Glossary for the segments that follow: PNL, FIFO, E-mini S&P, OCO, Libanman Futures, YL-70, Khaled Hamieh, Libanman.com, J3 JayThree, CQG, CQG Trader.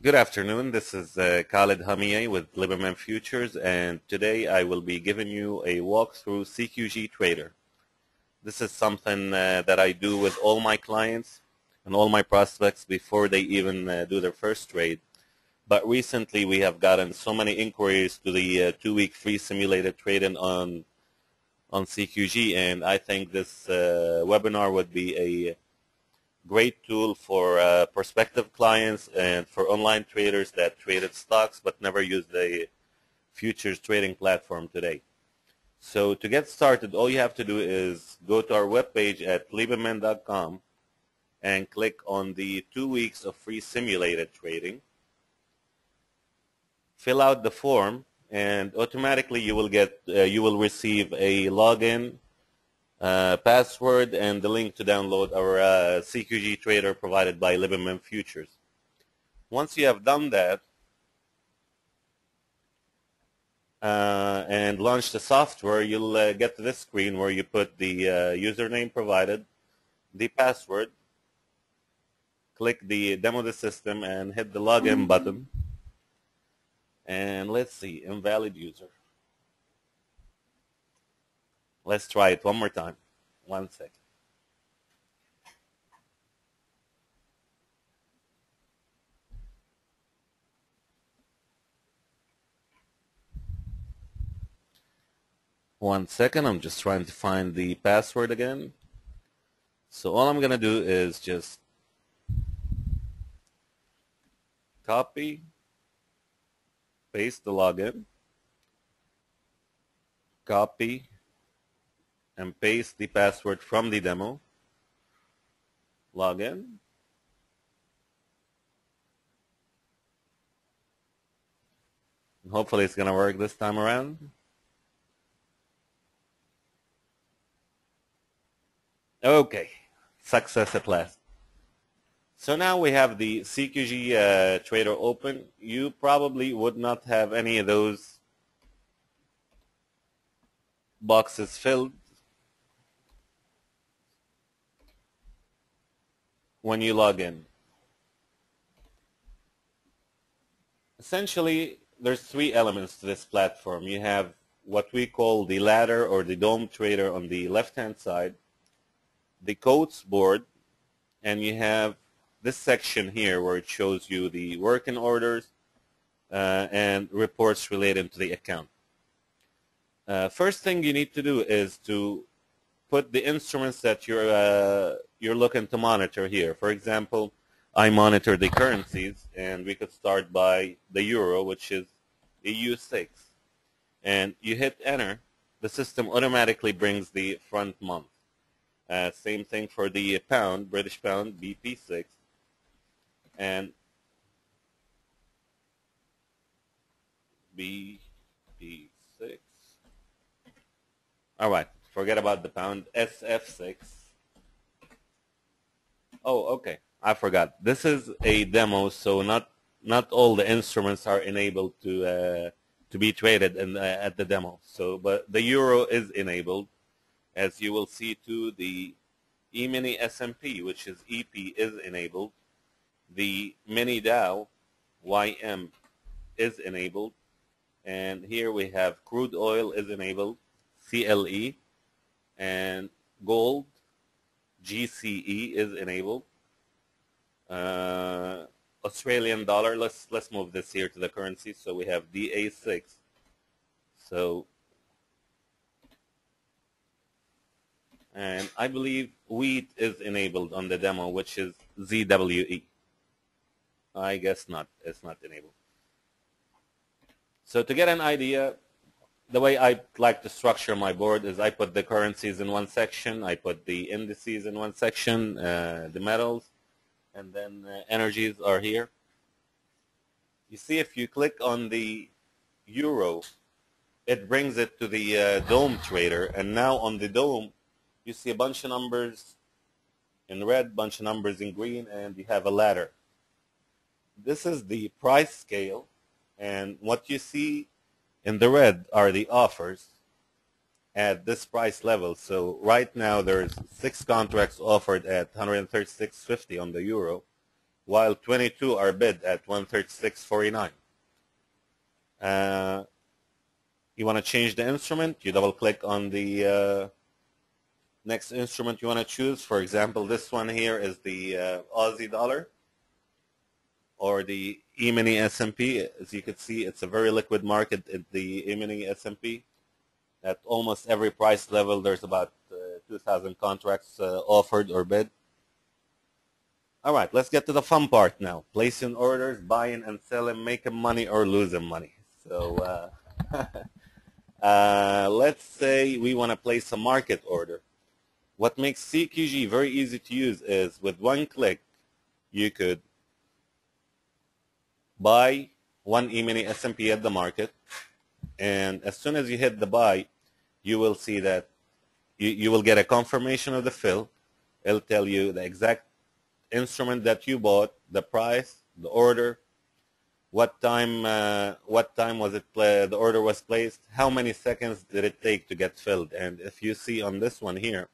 Good afternoon, this is Khaled Hamieh with Libanman Futures, and today I will be giving you a walkthrough CQG Trader. This is something that I do with all my clients and all my prospects before they even do their first trade. But recently we have gotten so many inquiries to the two-week free simulated trading on CQG, and I think this webinar would be a great tool for prospective clients and for online traders that traded stocks but never used the futures trading platform today. So to get started, all you have to do is go to our webpage at Libanman.com and click on the 2 weeks of free simulated trading. Fill out the form, and automatically you will get you will receive a login password and the link to download our CQG Trader provided by Libanman Futures. Once you have done that and launch the software, you'll get to this screen where you put the username provided, the password, click the demo the system, and hit the login button. And let's see, invalid user. Let's try it one more time. 1 second. I'm just trying to find the password again. So all I'm going to do is just copy, paste the login, copy, and paste the password from the demo, login, and hopefully it's going to work this time around. Okay, success at last. So now we have the CQG Trader open. You probably would not have any of those boxes filled when you log in. Essentially, there's three elements to this platform. You have what we call the ladder or the dome trader on the left-hand side, the quotes board, and you have this section here where it shows you the working orders and reports related to the account. First thing you need to do is to put the instruments that you're looking to monitor here. For example, I monitor the currencies, and we could start by the euro, which is EU6. And you hit enter, the system automatically brings the front month. Same thing for the pound, British pound, BP6. And BP6. All right, forget about the pound, SF6. Oh, okay, I forgot. This is a demo, so not all the instruments are enabled to be traded at the demo. So, but the euro is enabled, as you will see too. The E-mini SMP, which is EP, is enabled. The mini Dow YM is enabled, and here we have crude oil is enabled, CLE, and gold GCE is enabled. Australian dollar, let's move this here to the currency. So we have DA6. So, and I believe wheat is enabled on the demo, which is ZWE. I guess not, it's not enabled. So to get an idea, the way I like to structure my board is I put the currencies in one section, I put the indices in one section, the metals, and then energies are here. You see, if you click on the euro, it brings it to the dome trader, and now on the dome, you see a bunch of numbers in red, bunch of numbers in green, and you have a ladder. This is the price scale, and what you see in the red are the offers at this price level. So right now there's 6 contracts offered at 136.50 on the euro, while 22 are bid at 136.49. You want to change the instrument, you double click on the next instrument you want to choose. For example, this one here is the Aussie dollar or the E-mini S&P. As you can see, it's a very liquid market at the E-mini S&P. At almost every price level, there's about 2,000 contracts offered or bid. All right, let's get to the fun part now. Placing orders, buying and selling, making money or losing money. So let's say we want to place a market order. What makes CQG very easy to use is with one click, you could buy one E-mini S&P at the market. And as soon as you hit the buy, you will see that you will get a confirmation of the fill. It'll tell you the exact instrument that you bought, the price, the order, what time was it the order was placed, how many seconds did it take to get filled. And if you see on this one here,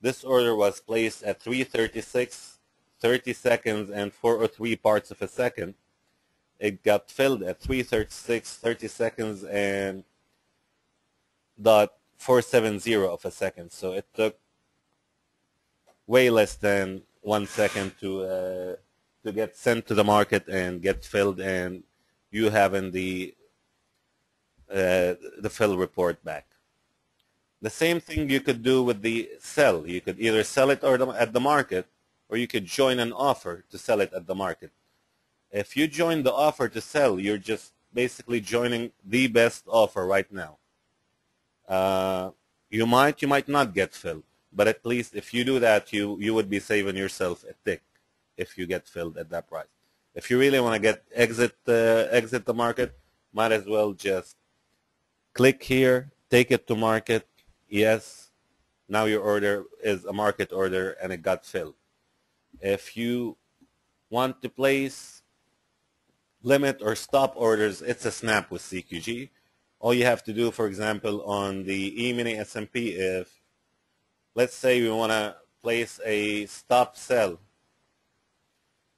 this order was placed at 3:36, 30 seconds and 403 parts of a second. It got filled at 3:36, 30 seconds and .470 of a second. So it took way less than 1 second to get sent to the market and get filled, and you having the fill report back. The same thing you could do with the sell. You could either sell it or at the market, or you could join an offer to sell it at the market. If you join the offer to sell, you're just basically joining the best offer right now. You might not get filled. But at least if you do that, you would be saving yourself a tick if you get filled at that price. If you really want to exit the market, might as well just click here, take it to market. Yes, now your order is a market order and it got filled. If you want to place limit or stop orders, it's a snap with CQG. All you have to do, for example, on the E-mini S&P, if let's say we want to place a stop sell,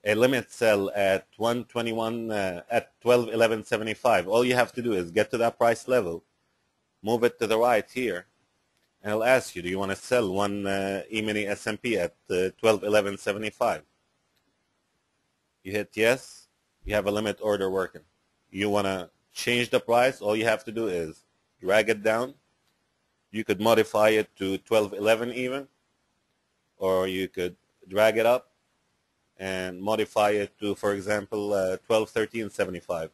a limit sell at 121 at 12.11.75. All you have to do is get to that price level, move it to the right here, and it'll ask you, do you want to sell one E-mini S&P at 12.11.75? You hit yes. You have a limit order working. You want to change the price? All you have to do is drag it down. You could modify it to 12.11 even, or you could drag it up and modify it to, for example, 12.13.75.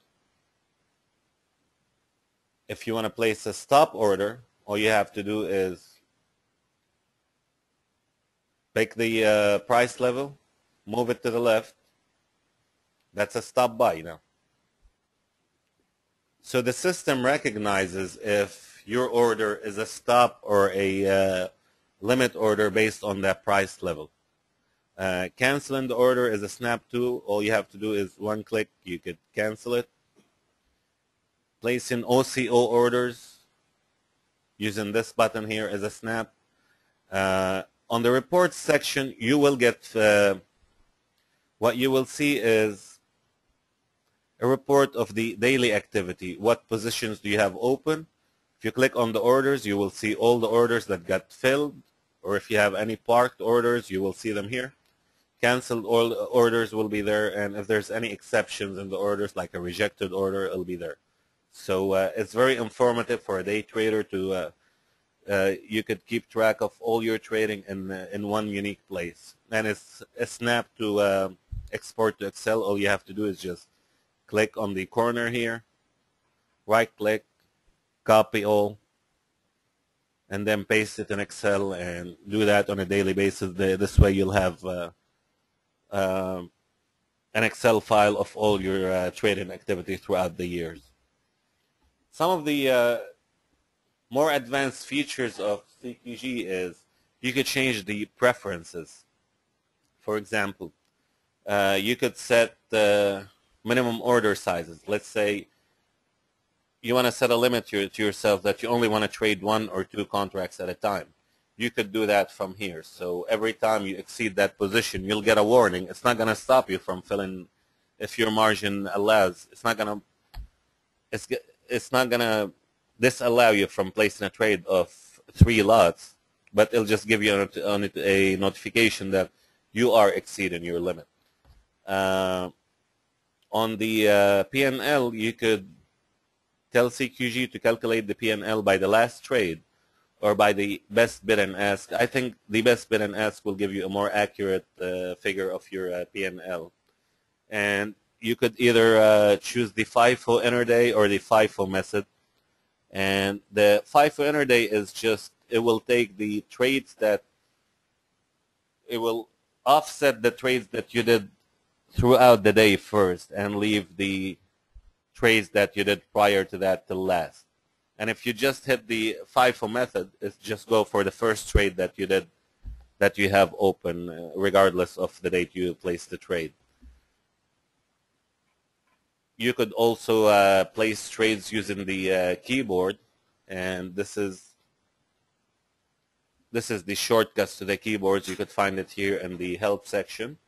If you want to place a stop order, all you have to do is pick the price level, move it to the left. That's a stop buy now. So the system recognizes if your order is a stop or a limit order based on that price level. Canceling the order is a snap too. All you have to do is one click, you could cancel it. Placing OCO orders using this button here is a snap. On the reports section, you will get what you will see is a report of the daily activity. What positions do you have open? If you click on the orders, you will see all the orders that got filled, or if you have any parked orders, you will see them here. Canceled orders will be there, and if there's any exceptions in the orders, like a rejected order, it'll be there. So it's very informative for a day trader to, you could keep track of all your trading in one unique place. And it's a snap to export to Excel. All you have to do is just click on the corner here, right click, copy all, and then paste it in Excel and do that on a daily basis. This way you'll have an Excel file of all your trading activity throughout the years. Some of the more advanced features of CQG is you could change the preferences. For example, you could set the minimum order sizes. Let's say you want to set a limit to yourself that you only want to trade 1 or 2 contracts at a time. you could do that from here. So every time you exceed that position, you'll get a warning. It's not going to stop you from filling if your margin allows. It's not going to disallow you from placing a trade of 3 lots, but it'll just give you a notification that you are exceeding your limit. On the PNL, you could tell CQG to calculate the PNL by the last trade or by the best bid and ask. I think the best bid and ask will give you a more accurate figure of your PNL. And you could either choose the FIFO intraday or the FIFO method. And the FIFO intraday is just, it will take the trades that, it will offset the trades that you did throughout the day first and leave the trades that you did prior to that to last. And if you just hit the FIFO method, it's just go for the first trade that you did, that you have open, regardless of the date you placed the trade. You could also place trades using the keyboard, and this is the shortcuts to the keyboards. You could find it here in the help section.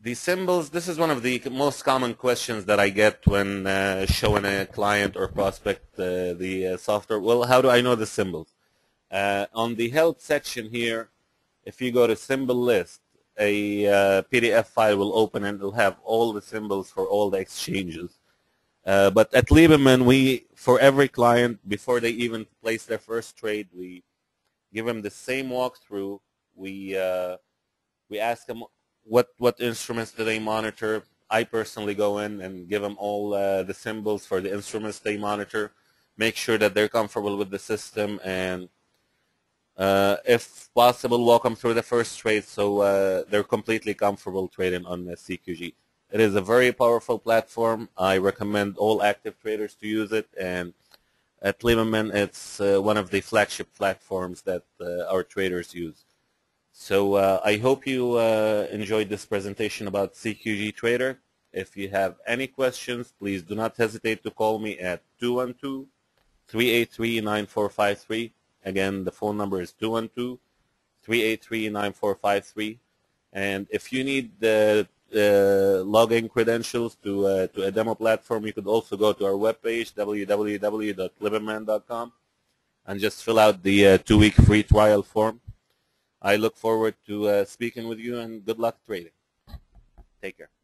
The symbols, this is one of the most common questions that I get when showing a client or prospect the software. Well, how do I know the symbols? On the help section here, if you go to symbol list, a PDF file will open and it will have all the symbols for all the exchanges. But at Libanman, for every client, before they even place their first trade, we give them the same walkthrough. We ask them what instruments do they monitor. I personally go in and give them all the symbols for the instruments they monitor, make sure that they're comfortable with the system, and if possible, walk them through the first trade so they're completely comfortable trading on the CQG. It is a very powerful platform. I recommend all active traders to use it, and at Libanman, it's one of the flagship platforms that our traders use. So I hope you enjoyed this presentation about CQG Trader. If you have any questions, please do not hesitate to call me at 212-383-9453. Again, the phone number is 212-383-9453. And if you need the login credentials to a demo platform, you could also go to our webpage, www.libanman.com, and just fill out the 2-week free trial form. I look forward to speaking with you, and good luck trading. Take care.